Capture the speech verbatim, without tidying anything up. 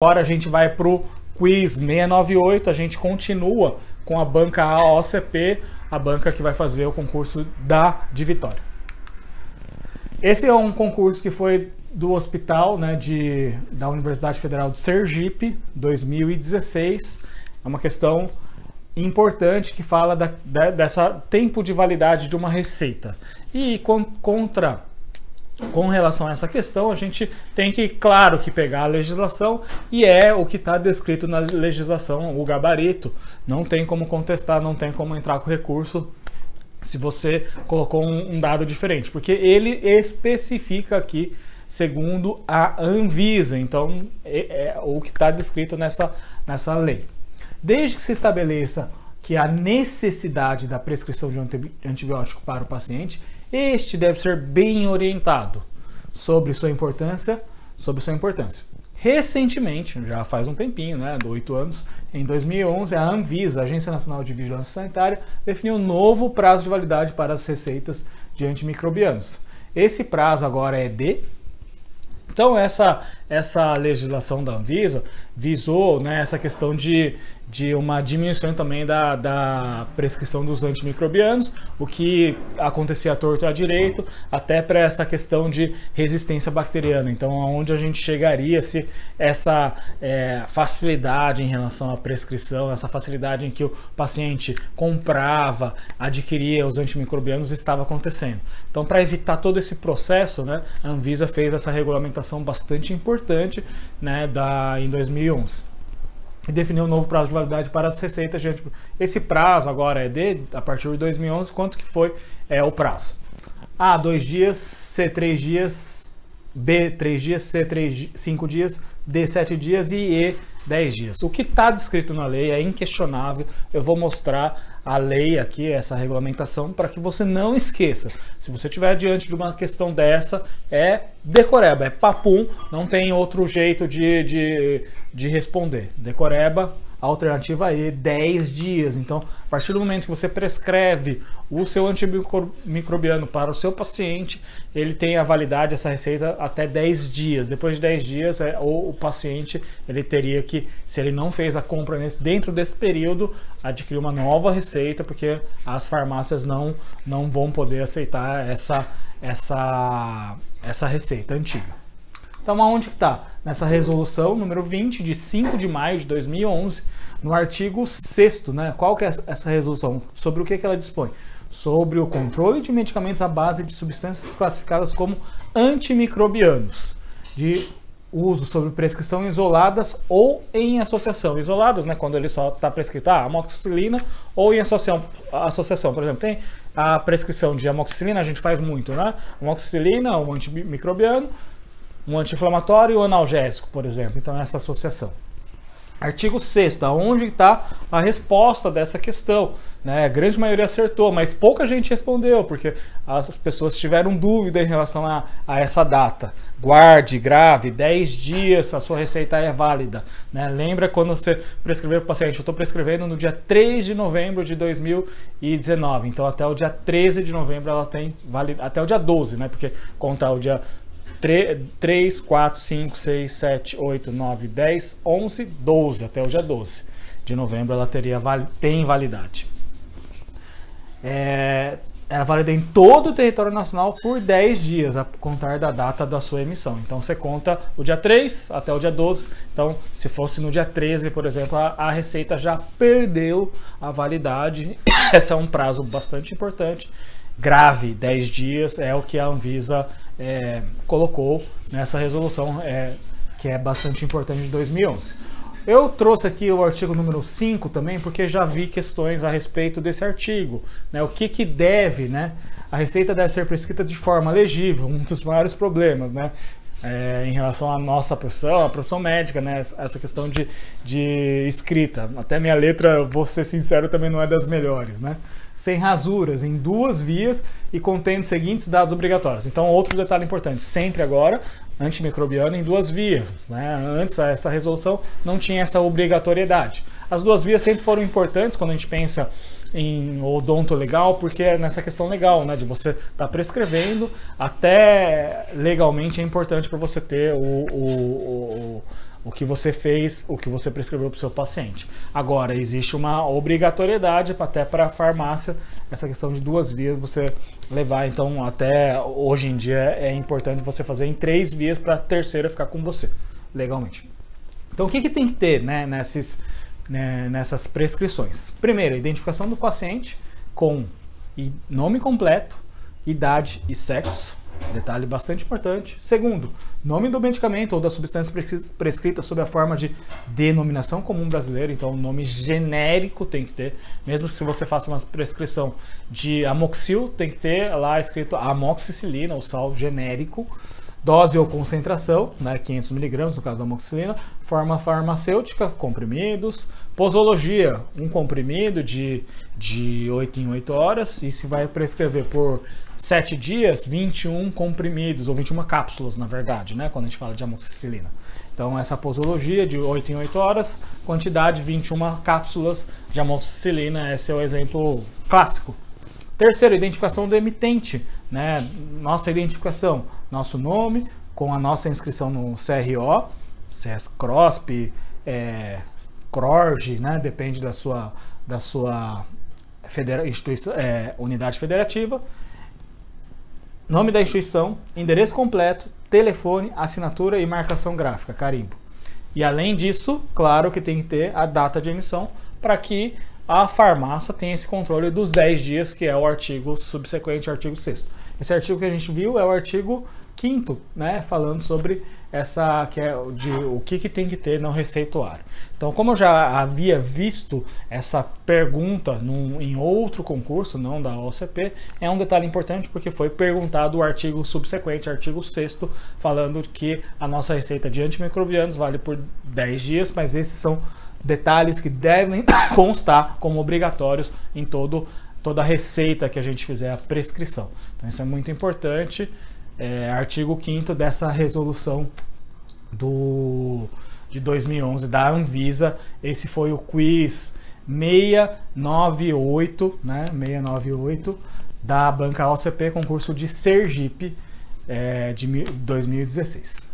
Agora a gente vai para o quiz seiscentos e noventa e oito, a gente continua com a banca A O C P, a banca que vai fazer o concurso da De Vitória. Esse é um concurso que foi do hospital, né, de, da Universidade Federal de Sergipe, dois mil e dezesseis. É uma questão importante que fala da, da, dessa tempo de validade de uma receita. E con, contra... Com relação a essa questão, a gente tem que, claro, que pegar a legislação, e é o que está descrito na legislação, o gabarito. Não tem como contestar, não tem como entrar com recurso se você colocou um, um dado diferente, porque ele especifica aqui segundo a Anvisa. Então, é, é o que está descrito nessa, nessa lei. Desde que se estabeleça que a necessidade da prescrição de antibiótico para o paciente, este deve ser bem orientado sobre sua importância, sobre sua importância. Recentemente, já faz um tempinho, né, oito anos, em dois mil e onze, a Anvisa, a Agência Nacional de Vigilância Sanitária, definiu um novo prazo de validade para as receitas de antimicrobianos. Esse prazo agora é de... Então, essa, essa legislação da Anvisa visou, né, essa questão de, de uma diminuição também da, da prescrição dos antimicrobianos, o que acontecia à torto e à direito, até para essa questão de resistência bacteriana. Então, aonde a gente chegaria se essa é, facilidade em relação à prescrição, essa facilidade em que o paciente comprava, adquiria os antimicrobianos, estava acontecendo. Então, para evitar todo esse processo, né, a Anvisa fez essa regulamentação bastante importante, né, da, em dois mil e onze, e definiu um novo prazo de validade para as receitas. Gente, esse prazo agora é de, a partir de dois mil e onze, quanto que foi é, o prazo? A, dois dias, C, três dias, B, três dias, C, três, cinco dias, D, sete dias e E, dez dias. O que está descrito na lei é inquestionável. Eu vou mostrar a lei aqui, essa regulamentação, para que você não esqueça. Se você estiver diante de uma questão dessa, é decoreba, é papum, não tem outro jeito de, de, de responder. Decoreba, alternativa E, dez dias. Então, a partir do momento que você prescreve o seu antimicrobiano para o seu paciente, ele tem a validade, essa receita, até dez dias. Depois de dez dias, é, ou o paciente, ele teria que, se ele não fez a compra nesse, dentro desse período, adquirir uma nova receita, porque as farmácias não, não vão poder aceitar essa, essa, essa receita antiga. Então, aonde que está? Nessa resolução número vinte, de cinco de maio de dois mil e onze, no artigo sexto, né? Qual que é essa resolução? Sobre o que que ela dispõe? Sobre o controle de medicamentos à base de substâncias classificadas como antimicrobianos, de uso sob prescrição isoladas ou em associação. Isoladas, né? Quando ele só está prescrito a amoxicilina, ou em associação, associação. Por exemplo, tem a prescrição de amoxicilina, a gente faz muito, né? Amoxicilina, um antimicrobiano, um anti-inflamatório e um analgésico, por exemplo. Então, essa associação. Artigo sexto, aonde está a resposta dessa questão, né? A grande maioria acertou, mas pouca gente respondeu, porque as pessoas tiveram dúvida em relação a, a essa data. Guarde, grave, dez dias, a sua receita é válida, né? Lembra quando você prescrever para o paciente? Eu estou prescrevendo no dia três de novembro de dois mil e dezenove, então até o dia treze de novembro ela tem validade, até o dia doze, né? Porque contar o dia três, quatro, cinco, seis, sete, oito, nove, dez, onze, doze, até o dia doze de novembro ela teria, tem validade. É, ela é válida em todo o território nacional por dez dias, a contar da data da sua emissão. Então, você conta o dia três até o dia doze. Então, se fosse no dia treze, por exemplo, a, a receita já perdeu a validade. Esse é um prazo bastante importante. Grave, dez dias, é o que a Anvisa é, colocou nessa resolução, é, que é bastante importante, de dois mil e onze. Eu trouxe aqui o artigo número cinco também, porque já vi questões a respeito desse artigo, né? O que que deve, né? A receita deve ser prescrita de forma legível, um dos maiores problemas, né? É, em relação à nossa profissão, à profissão médica, né? Essa questão de, de escrita. Até minha letra, vou ser sincero, também não é das melhores, né? Sem rasuras, em duas vias e contendo os seguintes dados obrigatórios. Então, outro detalhe importante, sempre agora, antimicrobiano em duas vias, né? Antes, essa resolução não tinha essa obrigatoriedade. As duas vias sempre foram importantes quando a gente pensa em odonto legal, porque é nessa questão legal, né, de você tá prescrevendo, até legalmente é importante para você ter o, o, o, o que você fez, o que você prescreveu para o seu paciente. Agora, existe uma obrigatoriedade até para a farmácia, essa questão de duas vias você levar, então até hoje em dia é importante você fazer em três vias para a terceira ficar com você, legalmente. Então o que, que tem que ter, né, nesses, né, nessas prescrições? Primeiro, identificação do paciente com nome completo, idade e sexo. Detalhe bastante importante. Segundo, nome do medicamento ou da substância prescrita sob a forma de denominação comum brasileira, então um nome genérico tem que ter, mesmo que se você faça uma prescrição de amoxil, tem que ter lá escrito amoxicilina, o sal genérico, dose ou concentração, né, quinhentos miligramas no caso da amoxicilina, forma farmacêutica, comprimidos, posologia, um comprimido de, de oito em oito horas, e se vai prescrever por sete dias, vinte e um comprimidos, ou vinte e uma cápsulas, na verdade, né, quando a gente fala de amoxicilina. Então, essa posologia de oito em oito horas, quantidade vinte e uma cápsulas de amoxicilina, esse é o exemplo clássico. Terceiro, identificação do emitente, né? Nossa identificação, nosso nome, com a nossa inscrição no C R O, C E S CROSP, é, C R O R G, né? Depende da sua, da sua federa instituição, é, unidade federativa. Nome da instituição, endereço completo, telefone, assinatura e marcação gráfica, carimbo. E além disso, claro que tem que ter a data de emissão para que a farmácia tem esse controle dos dez dias, que é o artigo subsequente, artigo sexto. Esse artigo que a gente viu é o artigo quinto, né, falando sobre essa, que é de, o que, que tem que ter no receituário. Então, como eu já havia visto essa pergunta num, em outro concurso, não da A O C P, é um detalhe importante porque foi perguntado o artigo subsequente, artigo sexto, falando que a nossa receita de antimicrobianos vale por dez dias, mas esses são detalhes que devem constar como obrigatórios em todo, toda a receita que a gente fizer a prescrição. Então isso é muito importante, é, artigo quinto dessa resolução do, de dois mil e onze da Anvisa. Esse foi o quiz seiscentos e noventa e oito, né, seiscentos e noventa e oito da banca A O C P, concurso de Sergipe, é, de dois mil e dezesseis.